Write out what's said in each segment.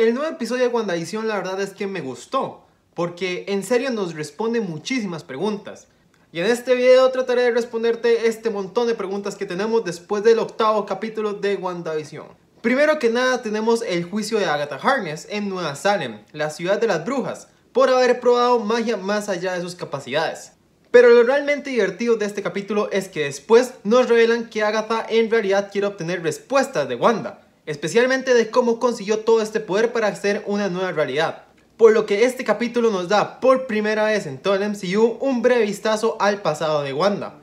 El nuevo episodio de WandaVision la verdad es que me gustó, porque en serio nos responde muchísimas preguntas. Y en este video trataré de responderte este montón de preguntas que tenemos después del 8º capítulo de WandaVision. Primero que nada tenemos el juicio de Agatha Harkness en Nueva Salem, la ciudad de las brujas, por haber probado magia más allá de sus capacidades. Pero lo realmente divertido de este capítulo es que después nos revelan que Agatha en realidad quiere obtener respuestas de Wanda, especialmente de cómo consiguió todo este poder para hacer una nueva realidad. Por lo que este capítulo nos da por primera vez en todo el MCU un breve vistazo al pasado de Wanda.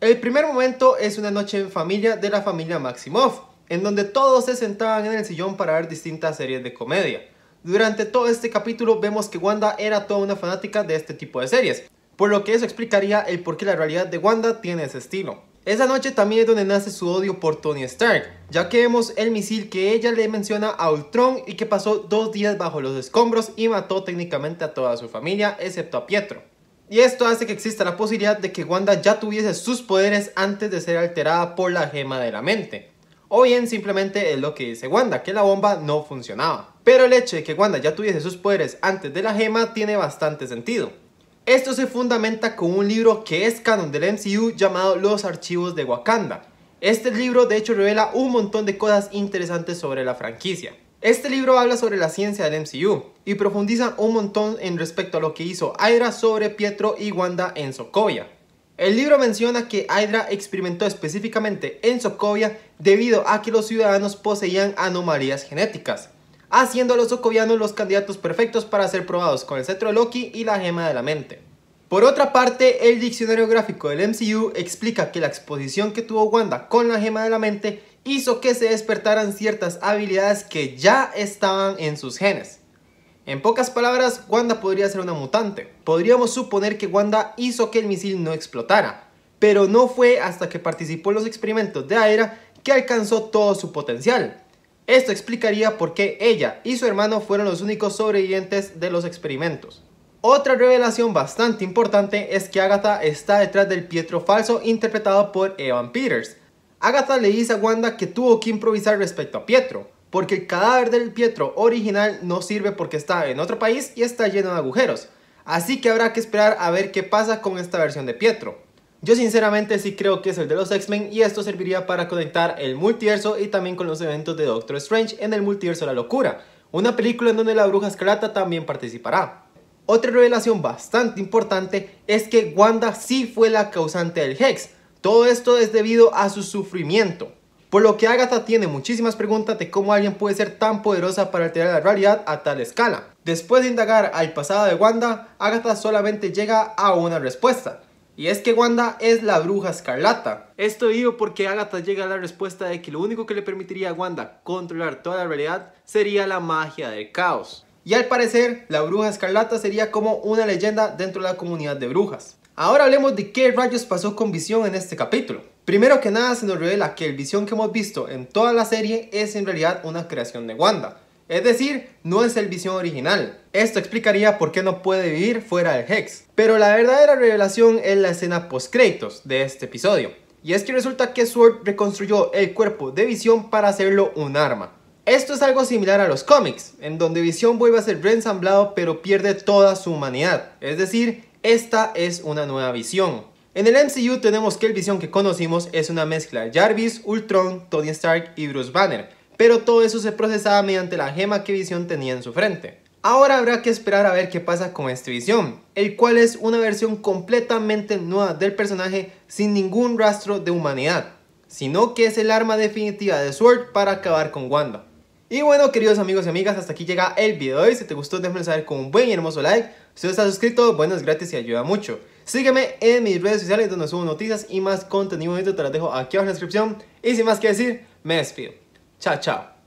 El primer momento es una noche en familia de la familia Maximoff, en donde todos se sentaban en el sillón para ver distintas series de comedia. Durante todo este capítulo vemos que Wanda era toda una fanática de este tipo de series, por lo que eso explicaría el por qué la realidad de Wanda tiene ese estilo. Esa noche también es donde nace su odio por Tony Stark, ya que vemos el misil que ella le menciona a Ultron y que pasó 2 días bajo los escombros y mató técnicamente a toda su familia, excepto a Pietro. Y esto hace que exista la posibilidad de que Wanda ya tuviese sus poderes antes de ser alterada por la Gema de la Mente. O bien simplemente es lo que dice Wanda, que la bomba no funcionaba. Pero el hecho de que Wanda ya tuviese sus poderes antes de la Gema tiene bastante sentido. Esto se fundamenta con un libro que es canon del MCU llamado Los Archivos de Wakanda. Este libro de hecho revela un montón de cosas interesantes sobre la franquicia. Este libro habla sobre la ciencia del MCU y profundiza un montón en respecto a lo que hizo Hydra sobre Pietro y Wanda en Sokovia. El libro menciona que Hydra experimentó específicamente en Sokovia debido a que los ciudadanos poseían anomalías genéticas, haciendo a los socovianos los candidatos perfectos para ser probados con el cetro de Loki y la Gema de la Mente. Por otra parte, el diccionario gráfico del MCU explica que la exposición que tuvo Wanda con la Gema de la Mente hizo que se despertaran ciertas habilidades que ya estaban en sus genes. En pocas palabras, Wanda podría ser una mutante. Podríamos suponer que Wanda hizo que el misil no explotara, pero no fue hasta que participó en los experimentos de Hydra que alcanzó todo su potencial. Esto explicaría por qué ella y su hermano fueron los únicos sobrevivientes de los experimentos. Otra revelación bastante importante es que Agatha está detrás del Pietro falso interpretado por Evan Peters. Agatha le dice a Wanda que tuvo que improvisar respecto a Pietro, porque el cadáver del Pietro original no sirve porque está en otro país y está lleno de agujeros, así que habrá que esperar a ver qué pasa con esta versión de Pietro. Yo sinceramente sí creo que es el de los X-Men y esto serviría para conectar el multiverso y también con los eventos de Doctor Strange en el multiverso de la locura, una película en donde la Bruja Escarlata también participará. Otra revelación bastante importante es que Wanda sí fue la causante del Hex, todo esto es debido a su sufrimiento. Por lo que Agatha tiene muchísimas preguntas de cómo alguien puede ser tan poderosa para alterar la realidad a tal escala. Después de indagar al pasado de Wanda, Agatha solamente llega a una respuesta. Y es que Wanda es la Bruja Escarlata. Esto digo porque Agatha llega a la respuesta de que lo único que le permitiría a Wanda controlar toda la realidad sería la magia del caos. Y al parecer, la Bruja Escarlata sería como una leyenda dentro de la comunidad de brujas. Ahora hablemos de qué rayos pasó con Vision en este capítulo. Primero que nada se nos revela que el Vision que hemos visto en toda la serie es en realidad una creación de Wanda. Es decir, no es el Vision original. Esto explicaría por qué no puede vivir fuera del Hex. Pero la verdadera revelación es la escena post-créditos de este episodio. Y es que resulta que SWORD reconstruyó el cuerpo de Vision para hacerlo un arma. Esto es algo similar a los cómics, en donde Vision vuelve a ser reensamblado pero pierde toda su humanidad. Es decir, esta es una nueva Vision. En el MCU tenemos que el Vision que conocimos es una mezcla de Jarvis, Ultron, Tony Stark y Bruce Banner, pero todo eso se procesaba mediante la gema que Vision tenía en su frente. Ahora habrá que esperar a ver qué pasa con este Vision, el cual es una versión completamente nueva del personaje sin ningún rastro de humanidad, sino que es el arma definitiva de SWORD para acabar con Wanda. Y bueno, queridos amigos y amigas, hasta aquí llega el video de hoy. Si te gustó déjame saber con un buen y hermoso like. Si no estás suscrito, bueno, es gratis y ayuda mucho. Sígueme en mis redes sociales donde subo noticias y más contenido bonito, te las dejo aquí abajo en la descripción. Y sin más que decir, me despido. Chao, chao.